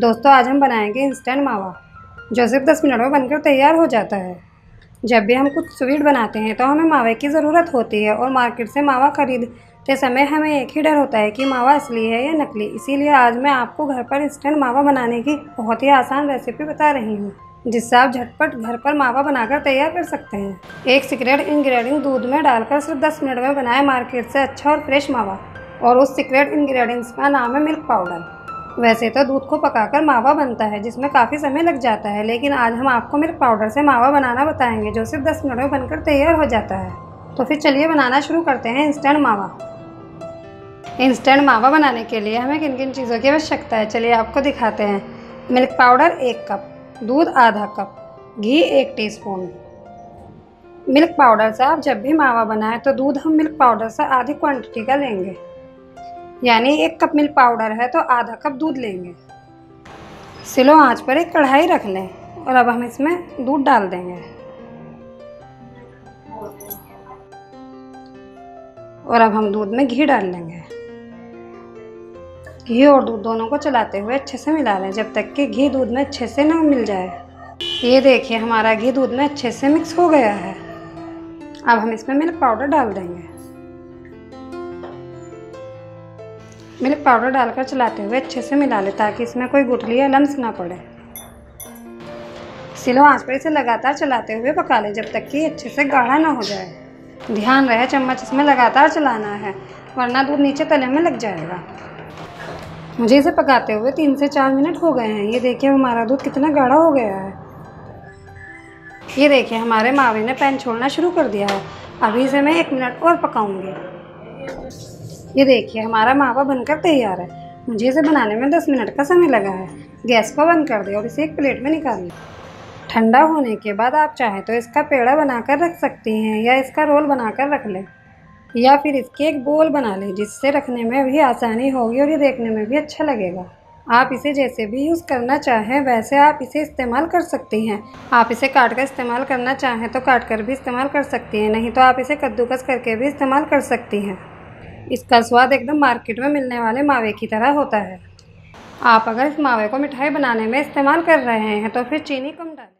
दोस्तों आज हम बनाएंगे इंस्टेंट मावा जो सिर्फ 10 मिनट में बनकर तैयार हो जाता है। जब भी हम कुछ स्वीट बनाते हैं तो हमें मावे की ज़रूरत होती है और मार्केट से मावा खरीदते समय हमें एक ही डर होता है कि मावा असली है या नकली। इसीलिए आज मैं आपको घर पर इंस्टेंट मावा बनाने की बहुत ही आसान रेसिपी बता रही हूँ जिससे आप झटपट घर पर मावा बनाकर तैयार कर सकते हैं। एक सीक्रेट इंग्रेडिएंट दूध में डालकर सिर्फ 10 मिनट में बनाएं मार्केट से अच्छा और फ्रेश मावा। और उस सीक्रेट इंग्रेडिएंट्स का नाम है मिल्क पाउडर। वैसे तो दूध को पकाकर मावा बनता है जिसमें काफ़ी समय लग जाता है, लेकिन आज हम आपको मिल्क पाउडर से मावा बनाना बताएंगे जो सिर्फ 10 मिनट में बनकर तैयार हो जाता है। तो फिर चलिए बनाना शुरू करते हैं इंस्टेंट मावा। इंस्टेंट मावा बनाने के लिए हमें किन किन चीज़ों की आवश्यकता है चलिए आपको दिखाते हैं। मिल्क पाउडर 1 कप, दूध आधा कप, घी 1 टीस्पून। मिल्क पाउडर से आप जब भी मावा बनाएँ तो दूध हम मिल्क पाउडर से आधी क्वान्टिटी का लेंगे, यानी 1 कप मिल्क पाउडर है तो आधा कप दूध लेंगे। स्लो आंच पर एक कढ़ाई रख लें और अब हम इसमें दूध डाल देंगे और अब हम दूध में घी डाल लेंगे। घी और दूध दोनों को चलाते हुए अच्छे से मिला लें जब तक कि घी दूध में अच्छे से ना मिल जाए। ये देखिए हमारा घी दूध में अच्छे से मिक्स हो गया है। अब हम इसमें मिल्क पाउडर डाल देंगे। मिल्क पाउडर डालकर चलाते हुए अच्छे से मिला लें ताकि इसमें कोई गुठली या लम्स ना पड़े। स्लो आंच पर इसे लगातार चलाते हुए पका लें जब तक कि अच्छे से गाढ़ा ना हो जाए। ध्यान रहे चम्मच इसमें लगातार चलाना है वरना दूध नीचे तले में लग जाएगा। मुझे इसे पकाते हुए 3 से 4 मिनट हो गए हैं। ये देखिए हमारा दूध कितना गाढ़ा हो गया है। ये देखिए हमारे मावे ने पैन छोड़ना शुरू कर दिया है। अभी इसे मैं 1 मिनट और पकाऊँगी। ये देखिए हमारा मावा बनकर तैयार है। मुझे इसे बनाने में 10 मिनट का समय लगा है। गैस को बंद कर दें और इसे एक प्लेट में निकाल लें। ठंडा होने के बाद आप चाहें तो इसका पेड़ा बनाकर रख सकती हैं या इसका रोल बनाकर रख लें या फिर इसके एक बोल बना लें जिससे रखने में भी आसानी होगी और ये देखने में भी अच्छा लगेगा। आप इसे जैसे भी यूज़ करना चाहें वैसे आप इसे इस्तेमाल कर सकती हैं। आप इसे काट कर इस्तेमाल करना चाहें तो काट कर भी इस्तेमाल कर सकती हैं, नहीं तो आप इसे कद्दूकस करके भी इस्तेमाल कर सकती हैं। इसका स्वाद एकदम मार्केट में मिलने वाले मावे की तरह होता है। आप अगर इस मावे को मिठाई बनाने में इस्तेमाल कर रहे हैं तो फिर चीनी कम डालें।